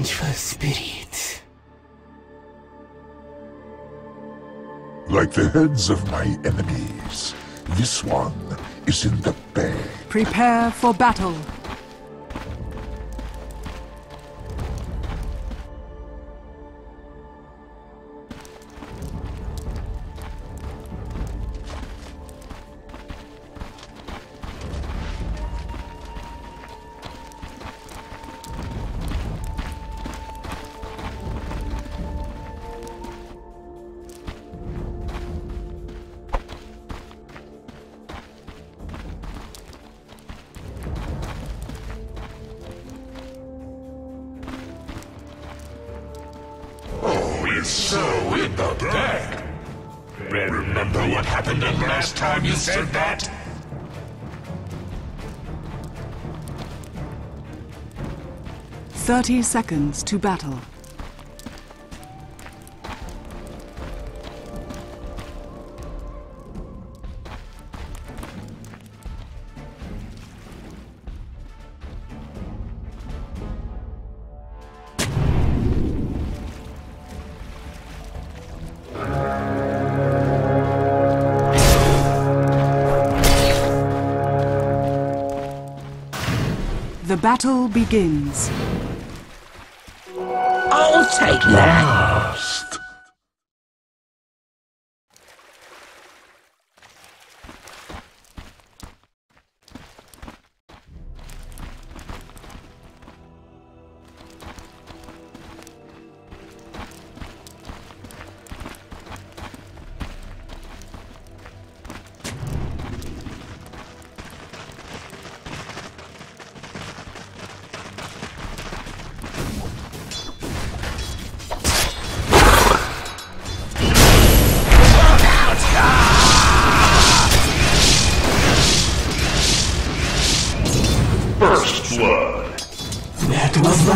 vengeful spirit. Like the heads of my enemies, this one is in the bag. Prepare for battle. Thirty seconds to battle. The battle begins. Take that. Last.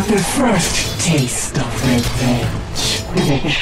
First taste of revenge.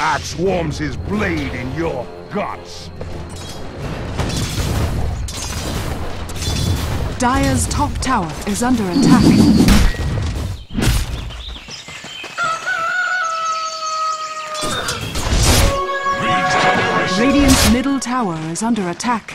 Axe warms his blade in your guts. Dire's top tower is under attack. Radiant's middle tower is under attack.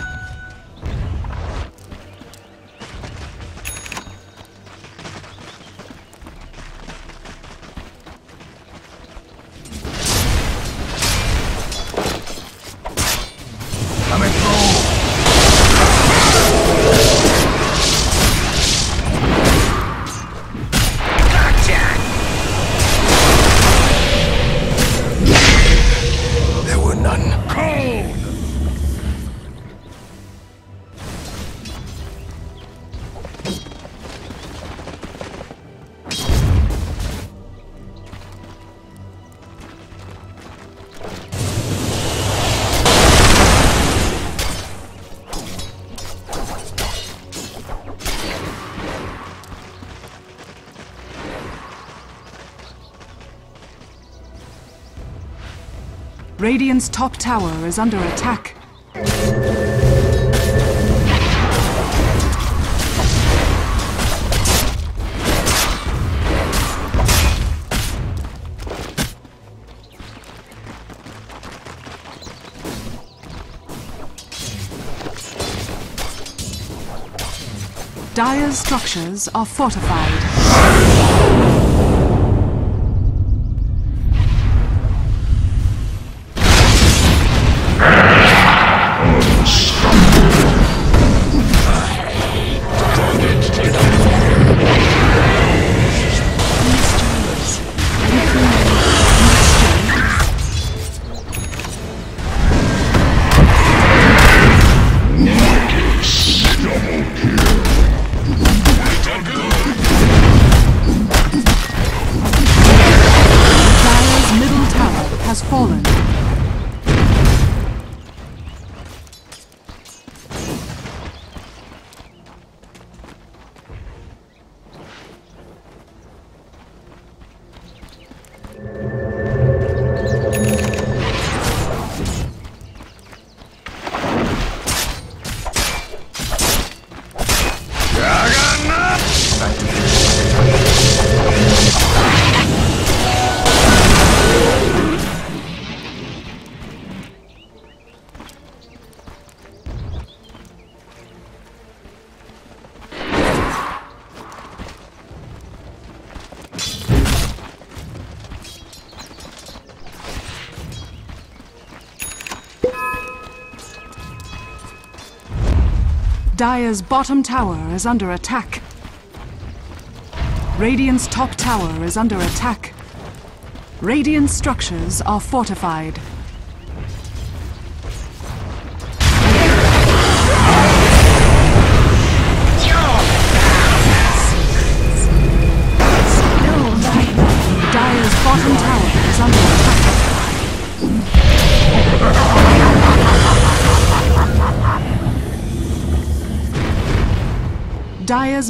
Coming through! Radiant's top tower is under attack. Dire's structures are fortified. Dire's bottom tower is under attack. Radiant's top tower is under attack. Radiant's structures are fortified. Dire's bottom tower is under attack. Dire's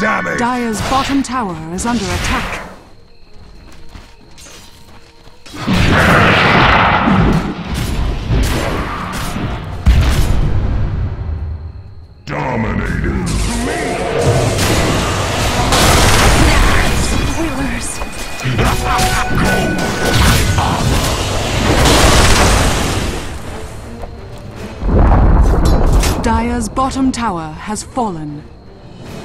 Damage. Dire's bottom tower is under attack. Dominating. Spoilers. Go. Dire's bottom tower has fallen.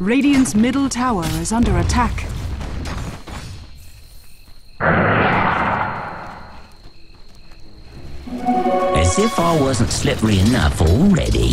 Radiant's middle tower is under attack. As if I wasn't slippery enough already.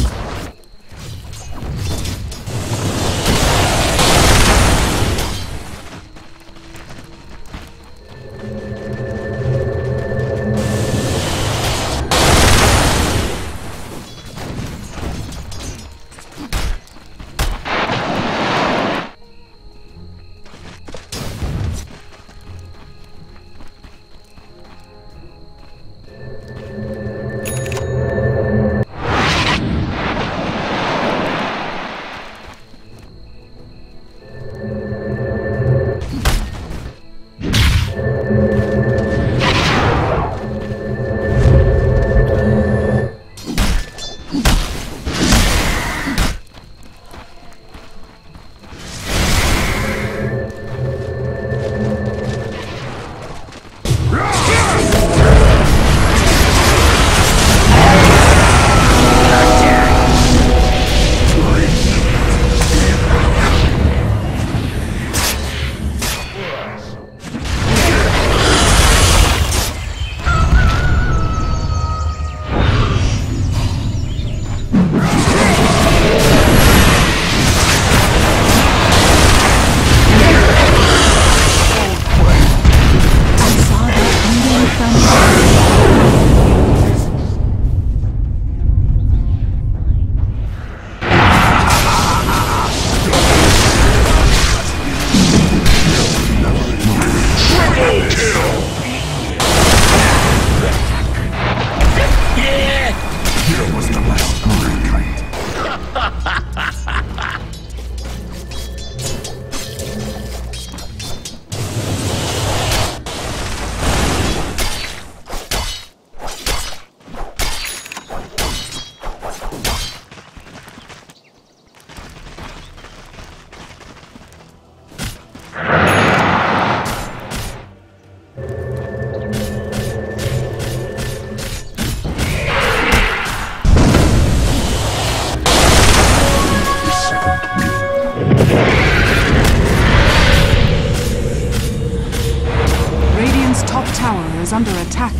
Under attack.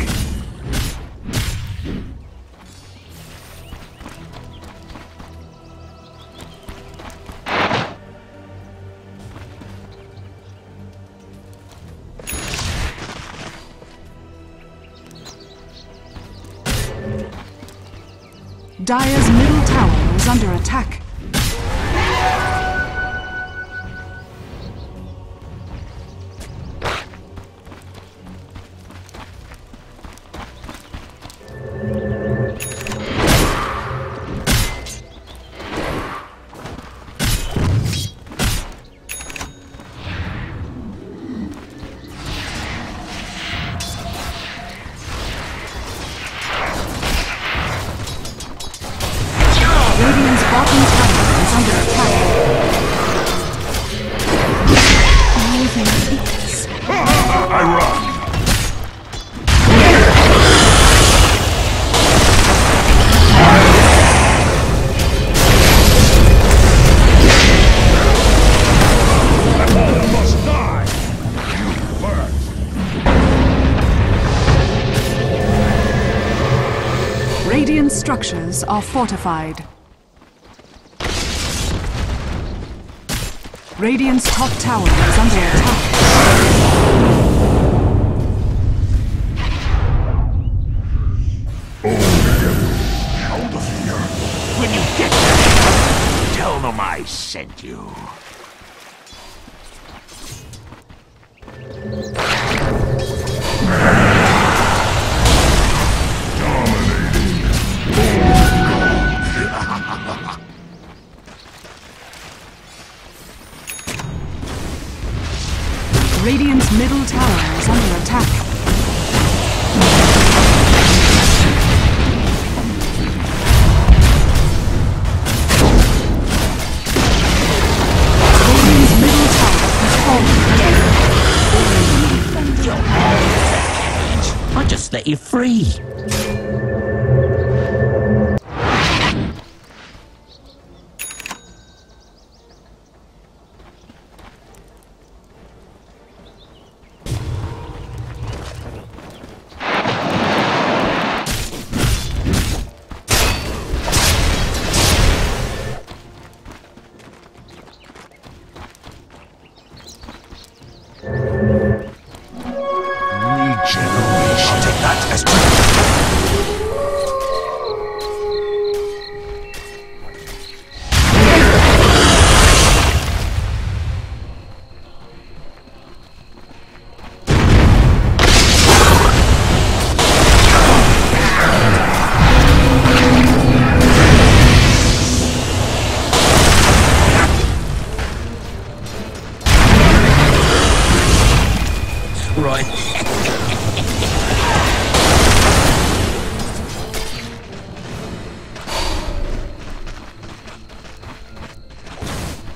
Dire's middle tower is under attack. Radiant structures are fortified. Radiant's top tower is under attack. Hold on here. When you get there, tell them I sent you. Radiant's middle tower is under attack. Radiant's middle tower has fallen. I just let you free. I'll take that as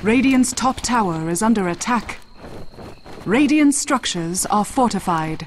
Radiant's top tower is under attack. Radiant structures are fortified.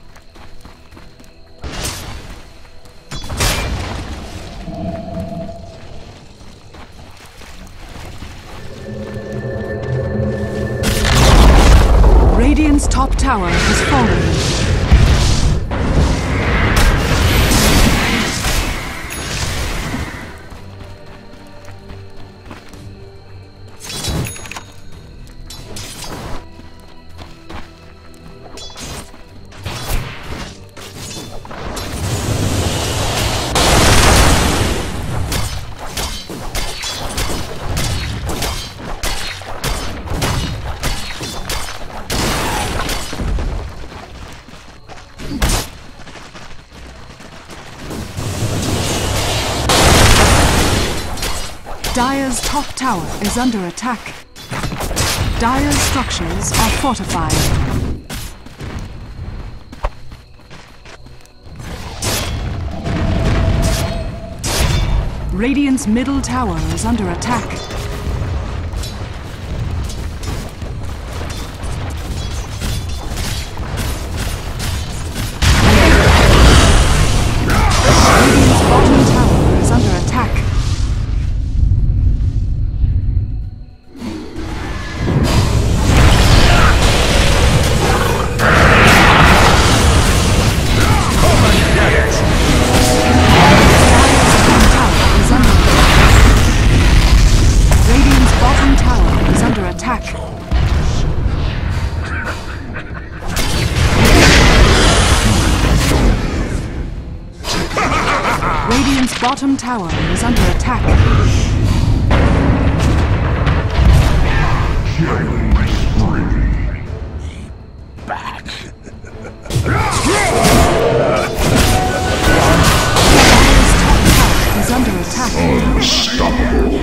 Radiant's top tower has fallen. Dire's top tower is under attack. Dire's structures are fortified. Radiant's middle tower is under attack. Bottom tower is under attack. Back. Dire's top tower is under attack. Unstoppable.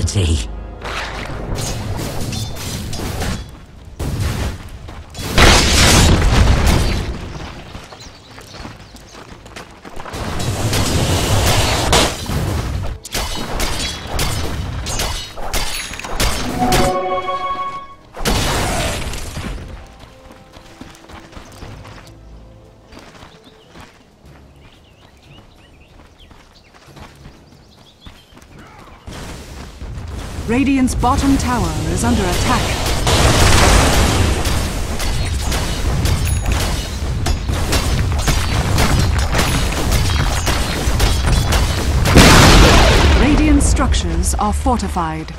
Immortality. Radiant's bottom tower is under attack. are fortified.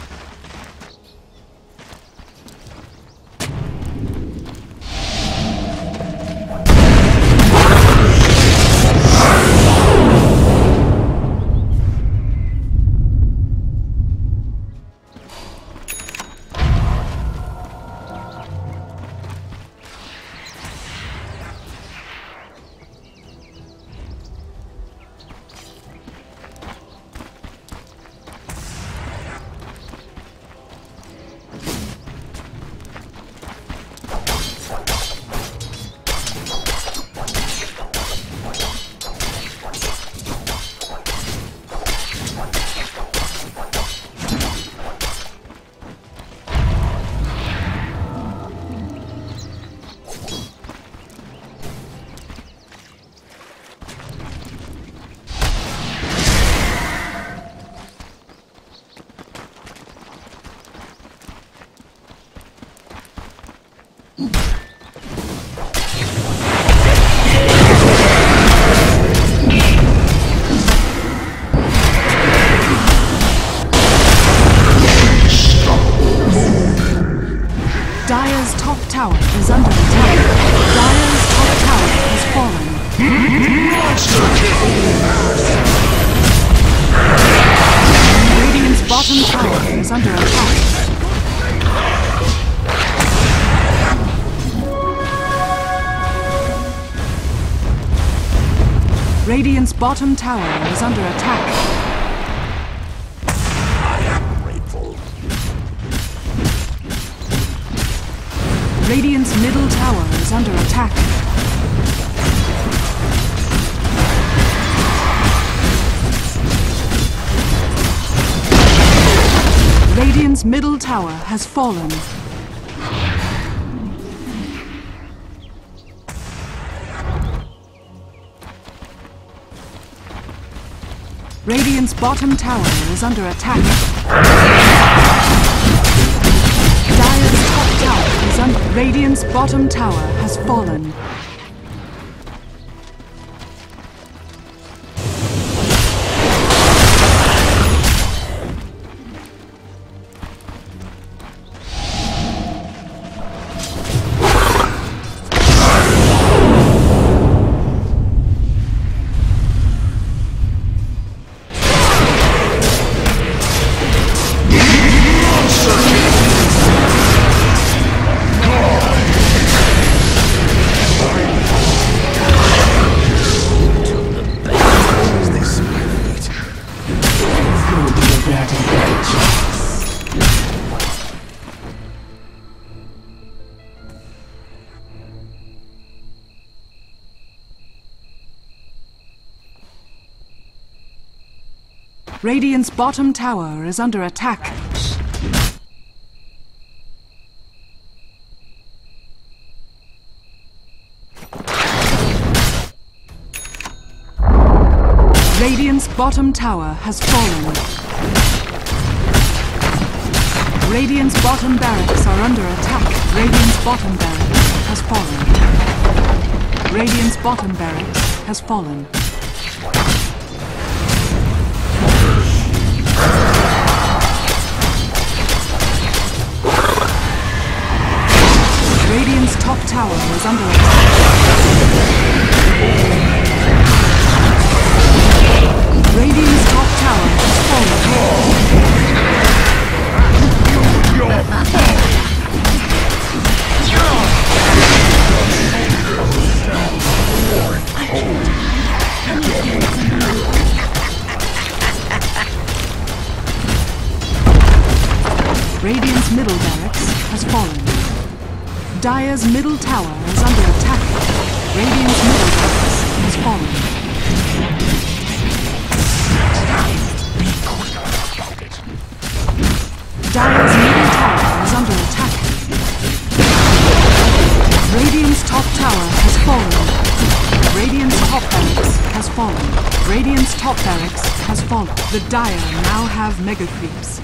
Dire's top tower is under attack. Dire's top tower has fallen. Monster kill! Radiant's bottom tower is under attack. Radiant's bottom tower is under attack. Radiant's middle tower is under attack. Radiant's middle tower has fallen. Radiant's bottom tower is under attack. Dire's top tower. Radiant's bottom tower has fallen. Radiant's bottom tower is under attack. Radiant's bottom tower has fallen. Radiant's bottom barracks are under attack. Radiant's bottom barracks has fallen. Radiant's bottom barracks has fallen. Radiant's top tower is under attack. Radiant's top tower has fallen. Radiant's middle barracks has fallen. Dire's middle tower is under attack. Radiant's middle barracks has fallen. Dire's middle tower is under attack. Radiant's top tower has fallen. Radiant's top barracks has fallen. Radiant's top barracks has fallen. The Dire now have mega creeps.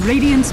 Radiant's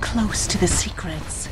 Close to the secrets.